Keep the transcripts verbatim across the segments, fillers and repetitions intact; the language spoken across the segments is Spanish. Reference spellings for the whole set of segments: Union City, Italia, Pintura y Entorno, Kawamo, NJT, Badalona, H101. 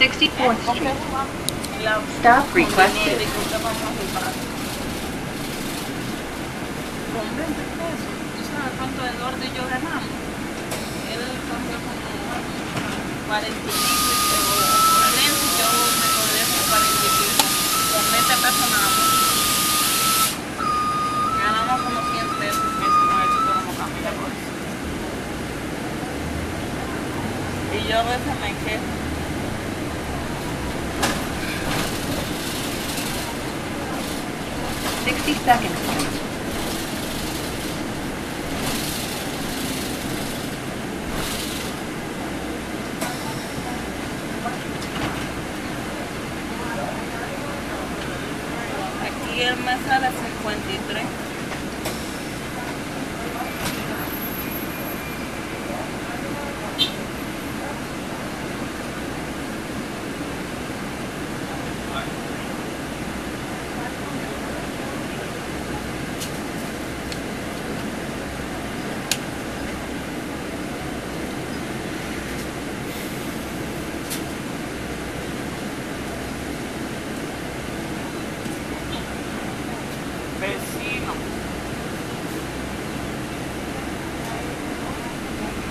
sixty-fourth street. Stop requested. Yo a veces me quejo. sixty-second street. Aquí el mes a las cincuenta y tres.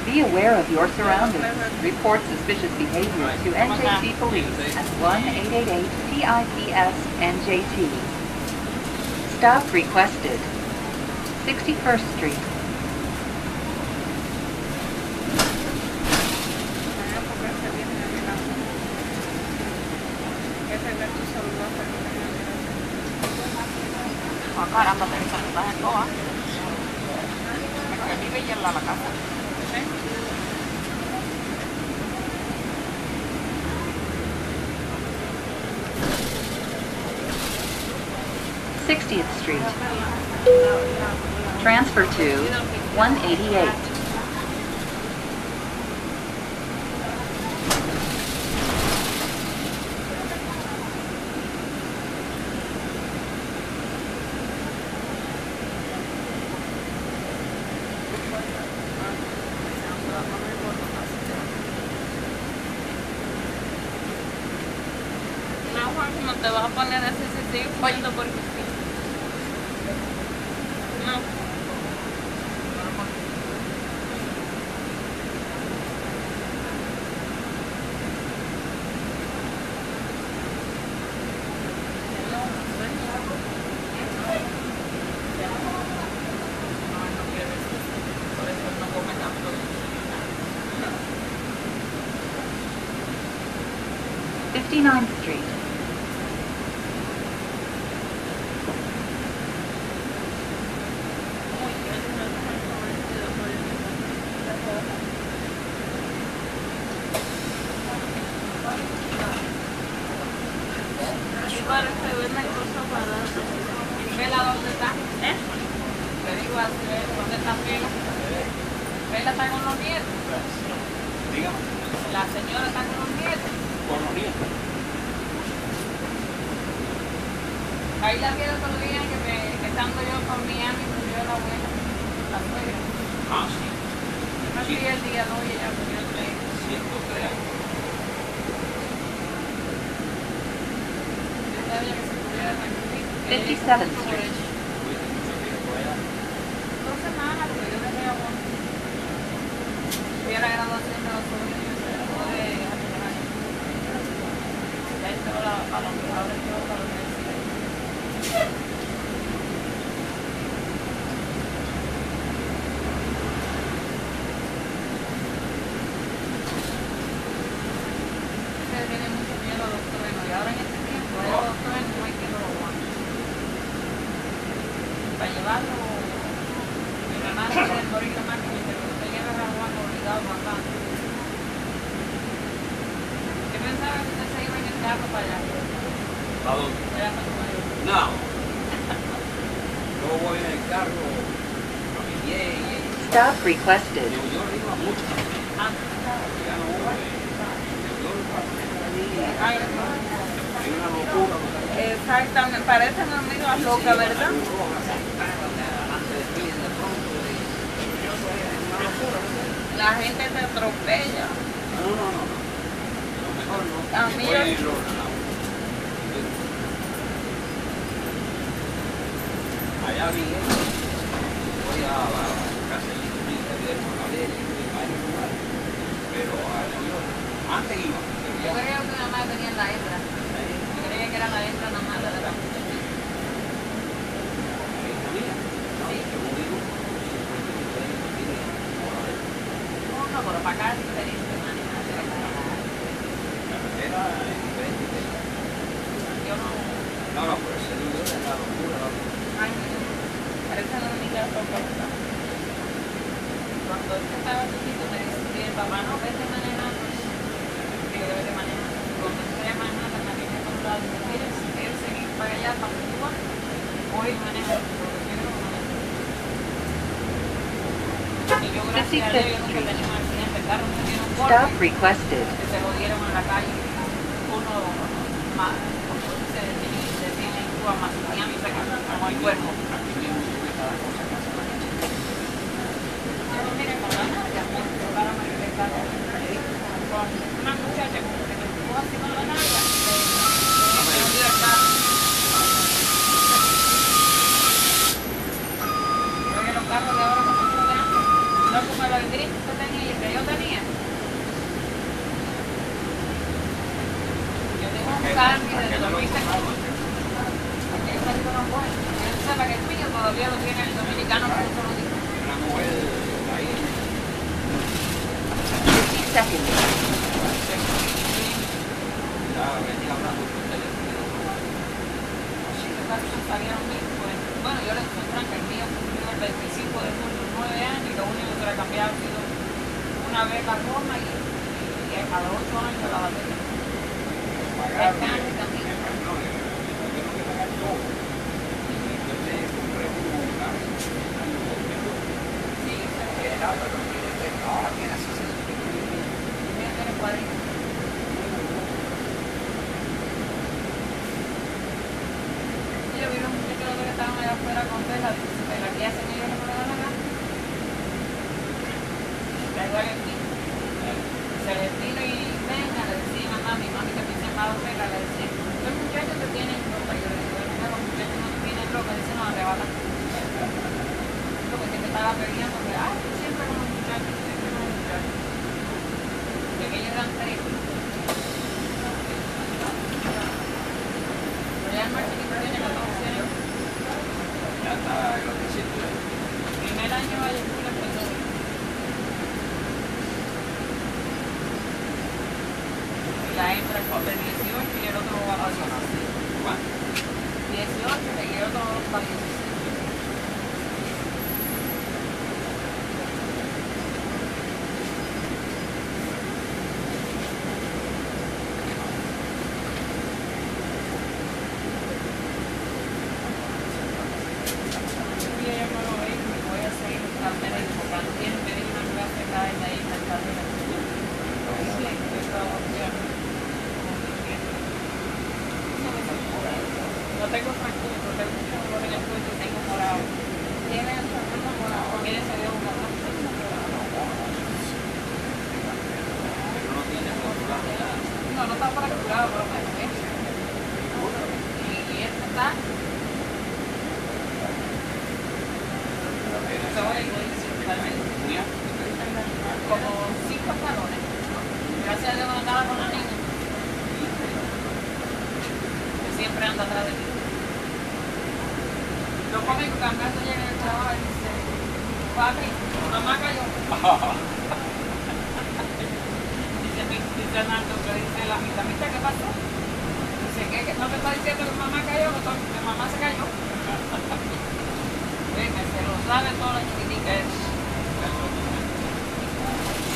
Be aware of your surroundings. Report suspicious behavior to N J T Police at one eight eight eight T I P S N J T. Stop requested. sixty-first street. Caramba, te saludas en todas. Pero él vive y en la casa. sixtieth street. Transfer to one eighty-eight. No te vas a poner así si estoy fallando porque sí. No. fifty-ninth street. Para que vean la cosa para vela dónde está, ¿eh? Te digo así, dónde está Vela. Vela está con los nietos. Dígame. La señora está con los nietos. Con los nietos. Ahí la vi el otro día que me, que estando yo con mi amiga, me dio la abuela, la suegra. Ah, sí. Yo me fui el día dos y ella me dio el tres. Ciento tres. fifty-seventh street. No. Stop requested. Exactamente, parece una amiga loca, ¿verdad? La gente te atropella. No, no, no. Um, Mayor, allá vi, voy a la casa de Union City, a ver, hay un lugar, pero antes iba. Yo creo que nada más tenían la hembra. Yo creía que era la hembra nada más la de la muchacha. No, pero para acá es diferente. No, no, pero ese libro es la locura, la locura. Ay, parece que no me queda por falta. Cuando yo estaba chiquito me decía, papá, no, vete manejando. Digo, vete manejando. Cuando estoy a manejar, la manejé con la luz. ¿Quieres seguir para allá, para Cuba? Hoy manejo, porque yo no manejo. Y yo, gracias a Dios, nunca tenía un accidente. El carro me dio un golpe. Stop requested. Que se jodieron en la calle. Uno más. Más tenía mi sacada como el cuerpo. Yo no miré con la nalga, para me regresar con una muchacha como que me estuvo así con la nalga. Me volvió el carro. Creo que los carros de ahora como los de antes, no como los gris que tenía y el que yo tenía. Yo tengo un carro desde dos mil seis. Para que el mío todavía lo tiene el dominicano por eso lo digo. Una mujer ahí. Está bien. Ya venía hablando por teléfono. Así que tal vez salieron bien. Bueno, yo les encontré que el mío cumplió el veinticinco de julio, nueve años, y lo único que le ha cambiado ha sido una vez la goma y, y a cada ocho años la batería. El cambio también.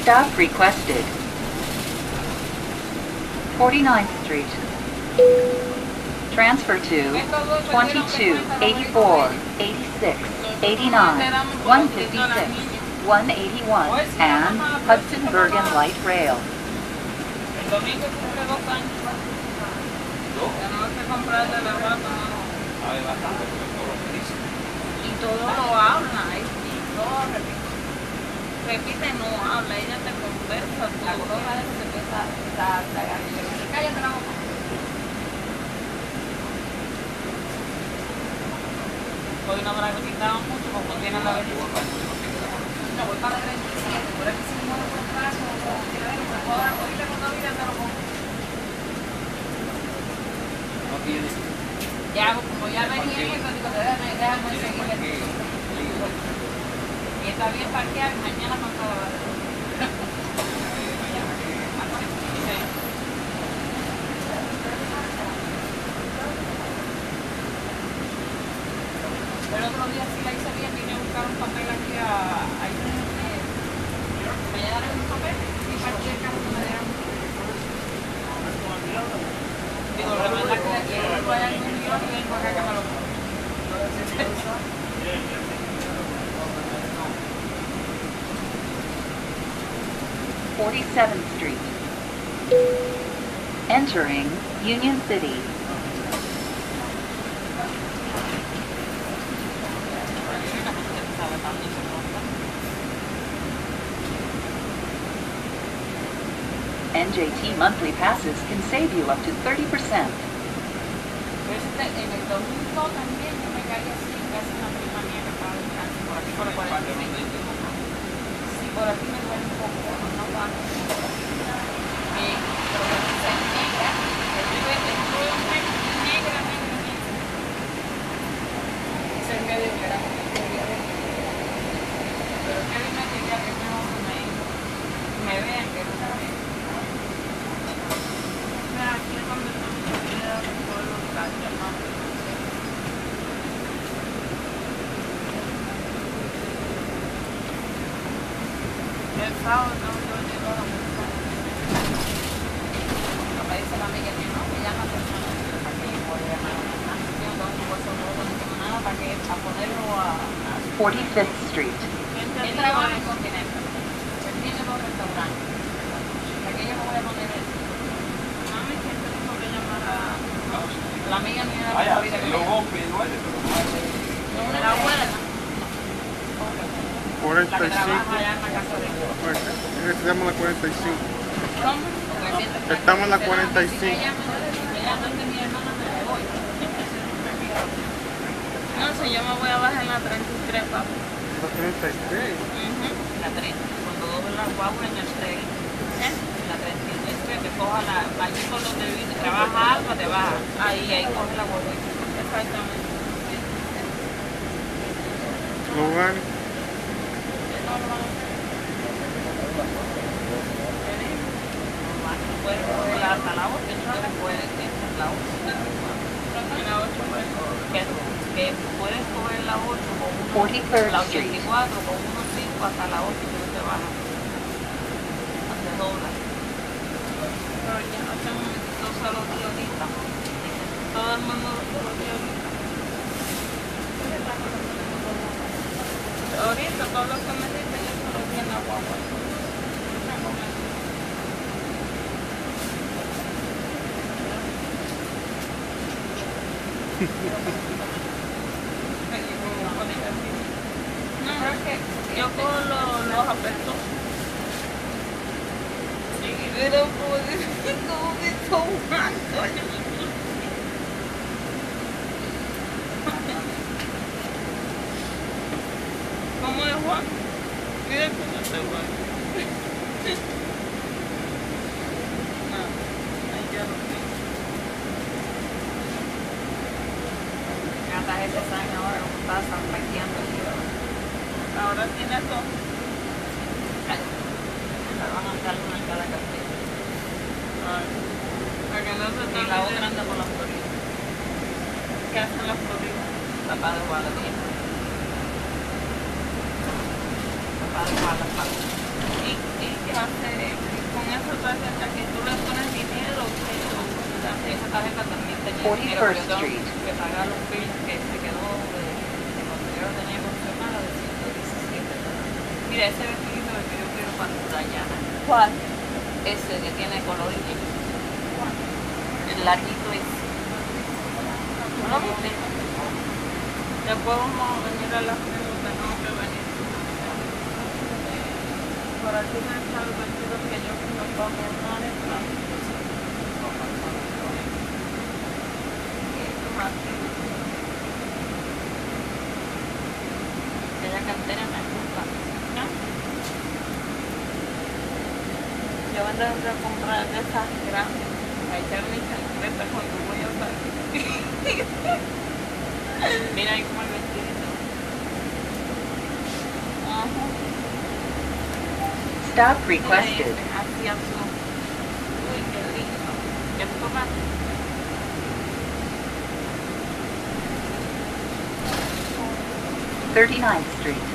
Stop requested. forty-ninth street. Transfer to twenty-two, eighty-four, eighty-six, eighty-nine, one fifty-six, one eighty-one and Hudson Bergen Light Rail. Repite, no habla, ella te conversa, la gorra se puede. Cállate la boca. Hoy no me la quitaron mucho porque tienen la vez. La voy para treinta y siete, por aquí si no me encuentras como quiera ver, me puedo dar ahorita con dos vidas, te lo pongo. No tiene. Ya, como ya venía, entonces digo, déjame seguir el tío. Y está bien parquear, mañana con toda la vez. El otro día sí la hice bien, vine a buscar un papel aquí a... a ¿me llegaron un papel? Y partí el carro que me dieron. Digo, la verdad que aquí el grupo allá en un guión y vengo acá que me lo pongo. forty-seventh Street. Entering Union City. N J T monthly passes can save you up to thirty percent. El sábado no yo llego a la música. Papá dice la amiga que no, que ya no tengo para que pueda ganar nada. Yo no tengo nada para que a ponerlo a forty-fifth Street. Él trabaja en el continente. Él tiene dos restaurantes. Aquí yo me voy a poner el... Mami, que yo tengo que llamar a... La amiga mía de la vida que me llama. La abuela. cuarenta y cinco. La que trabaja allá en la casa de Dios. Necesitamos la cuarenta y cinco. ¿Cómo? La que trabaja allá en la casa de Dios. Estamos en la cuarenta y cinco. Si me llaman de mi hermana, me la voy. No, si yo me voy a bajar en la treinta y tres, papá. ¿La treinta y tres? La treinta. Cuando doble la guagua en el tren. La treinta y tres, que coja la... Allí con los de vida, trabaja algo, te baja. Ahí, ahí coge la guagua. Exactamente. ¿Lo van? No, no, no. Puedo hasta la ocho, que puedes coger la ocho, con la ochenta y cuatro, con uno cinco hasta la ocho, que te baja. Hasta dobla. Pero ya no tenemos dos a los días ahorita. Todo el mundo los días ahorita. Ahorita todo lo que me dice yo solo vi en la guagua. No, no, es que yo cojo los apertos. Y veo como que como que todo mal. Mira cómo se va. No, ahí ya lo tengo. Cada gente sabe ahora cómo pasan paqueando el libro. Ahora tiene todo. La van a dar una en cada café. Para que no se te olvide. Y la otra anda con los floridos. ¿Qué hacen los floridos? Papá de Guadalupe. Para jugar las patas. Y que hacer con esa tarjeta que tú le pones dinero, que esa tarjeta también tenía dinero, pero yo tengo que pagar un bill que se quedó de posterior de negocio malo de ciento diecisiete. Mira, ese vestido es el que yo quiero para Dayana. ¿Cuál? Ese que tiene color y negro. ¿Cuál? El larguito ese. ¿No lo viste? Después vamos a venir a la pregunta, no, que venir. Yo por alguna causa creo que ellos no gobernan el país. Que la cantera me gusta, ¿no? Yo ando a comprar de esas grandes, a echar mi chancleta cuando voy a salir. Mira ahí como el vestidito. Ajá. Stop requested. thirty-ninth Street.